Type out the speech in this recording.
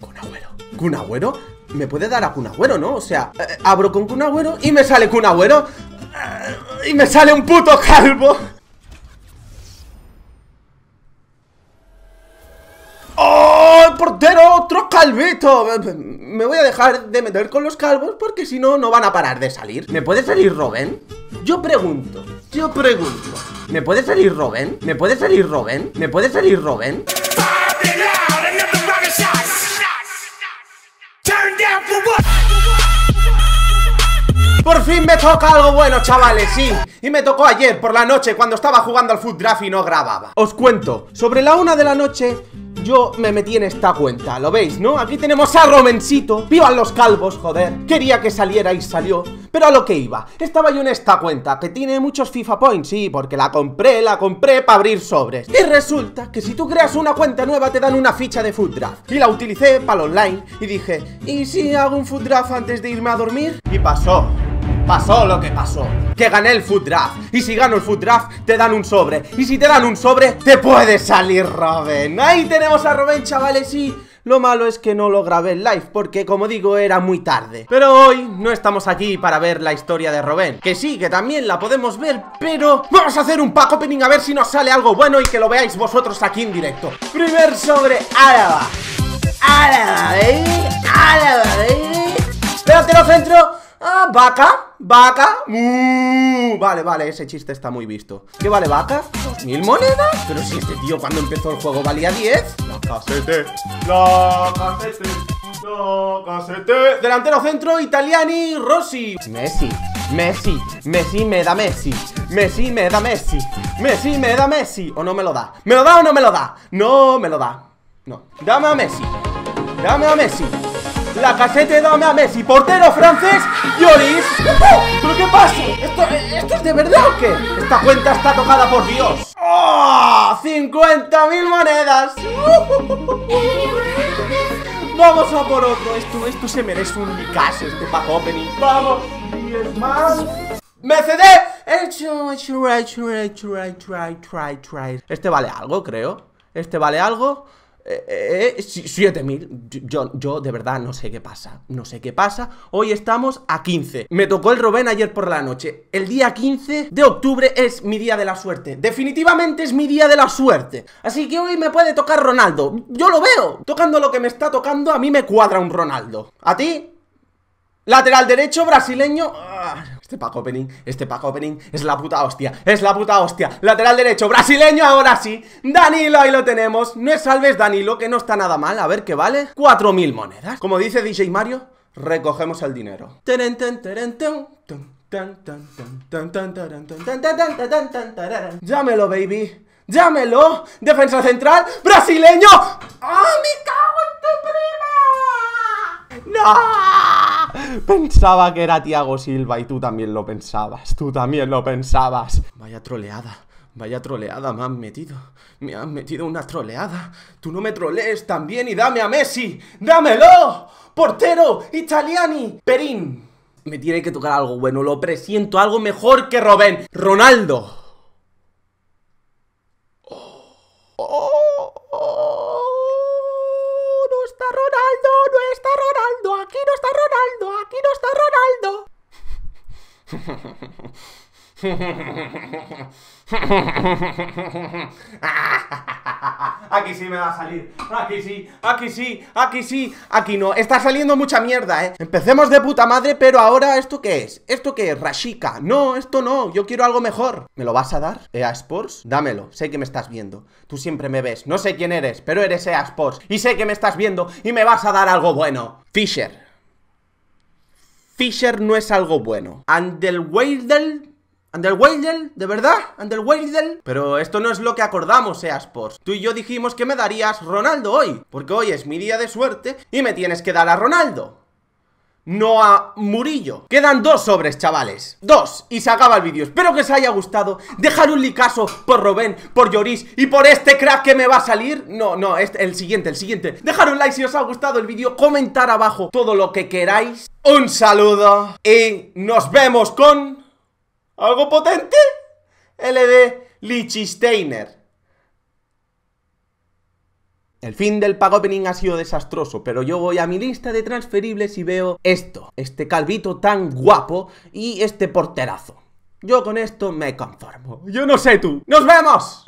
Kun Agüero. ¿Kun Agüero? ¿Me puede dar a Kun Agüero, no? O sea, abro con Kun Agüero y me sale Kun Agüero. Y me sale un puto calvo. ¡Oh, portero! ¡Otro calvito! Me voy a dejar de meter con los calvos porque si no, no van a parar de salir. ¿Me puede salir Robben? Yo pregunto. ¿Me puede salir Robben? Por fin me toca algo bueno, chavales, sí. Y me tocó ayer por la noche cuando estaba jugando al FUT Draft y no grababa. Os cuento, sobre la 1 de la noche yo me metí en esta cuenta, lo veis, ¿no? Aquí tenemos a Romencito. ¡Vivan los calvos, joder! Quería que saliera y salió, pero a lo que iba. Estaba yo en esta cuenta, que tiene muchos FIFA Points, sí, porque la compré para abrir sobres. Y resulta que si tú creas una cuenta nueva te dan una ficha de FUT Draft. Y la utilicé para el online y dije, ¿y si hago un FUT Draft antes de irme a dormir? Y pasó. Pasó lo que pasó, que gané el FUT Draft. Y si gano el FUT Draft, te dan un sobre. Y si te dan un sobre, te puede salir Robben. Ahí tenemos a Robben, chavales, y lo malo es que no lo grabé en live, porque como digo, era muy tarde. Pero hoy no estamos aquí para ver la historia de Robben, que sí, que también la podemos ver, pero vamos a hacer un pack opening a ver si nos sale algo bueno y que lo veáis vosotros aquí en directo. Primer sobre, Araba. Araba, baby, Araba, baby. Espératelo, centro. Ah, vaca, vaca. Vale, vale, ese chiste está muy visto. ¿Qué vale vaca? ¿2000 monedas? Pero si este tío cuando empezó el juego valía 10. La casete. Delantero centro, Italiani, Rossi. Messi me da Messi. O no me lo da. ¿Me lo da o no me lo da? No me lo da. No. Dame a Messi. Dame a Messi. La casete, dame a Messi. Portero francés, Lloris. ¿Pero qué pasa? ¿Esto es de verdad o qué? Esta cuenta está tocada por Dios. ¡Oh! ¡50.000 monedas! Vamos a por otro. Esto se merece un caso, este pack opening. Vamos, 10 más. ¡Me cedé! Este vale algo, creo. Este vale algo. 7.000. Yo de verdad no sé qué pasa. Hoy estamos a 15. Me tocó el Robben ayer por la noche. El día 15 de octubre es mi día de la suerte. Definitivamente es mi día de la suerte. Así que hoy me puede tocar Ronaldo. Yo lo veo. Tocando lo que me está tocando, a mí me cuadra un Ronaldo. ¿A ti? Lateral derecho brasileño. Este pack opening es la puta hostia, Lateral derecho brasileño, ahora sí, Danilo, ahí lo tenemos. No es salves Danilo, que no está nada mal. A ver qué vale, 4.000 monedas. Como dice DJ Mario, recogemos el dinero. Llámelo, baby, llámelo. Defensa central, brasileño. ¡Ah, me cago en tu prima! ¡No! Pensaba que era Thiago Silva y tú también lo pensabas, Vaya troleada, me han metido. Me han metido una troleada. Tú no me trolees también y dame a Messi. ¡Dámelo! Portero, Italiani, Perín. Me tiene que tocar algo bueno, lo presiento, algo mejor que Robben. Ronaldo. Aquí sí me va a salir. Aquí sí. Aquí no, está saliendo mucha mierda, eh. Empecemos de puta madre, pero ahora ¿esto qué es? ¿Esto qué es? Rashica. No, esto no, yo quiero algo mejor. ¿Me lo vas a dar? EA Sports, dámelo. Sé que me estás viendo, tú siempre me ves. No sé quién eres, pero eres EA Sports y sé que me estás viendo y me vas a dar algo bueno. Fischer. Fischer no es algo bueno. Andel Weidel. ¿De verdad? Andel Weidel. Pero esto no es lo que acordamos, EA Sports. Tú y yo dijimos que me darías Ronaldo hoy, porque hoy es mi día de suerte y me tienes que dar a Ronaldo, no a Murillo. Quedan 2 sobres, chavales. 2, y se acaba el vídeo. Espero que os haya gustado. Dejad un likeazo por Robben, por Lloris y por este crack que me va a salir. No, este, el siguiente. Dejad un like si os ha gustado el vídeo. Comentar abajo todo lo que queráis. Un saludo y nos vemos con algo potente. LD Lichisteiner. El fin del pack opening ha sido desastroso, pero yo voy a mi lista de transferibles y veo esto, este calvito tan guapo y este porterazo. Yo con esto me conformo. Yo no sé tú. ¡Nos vemos!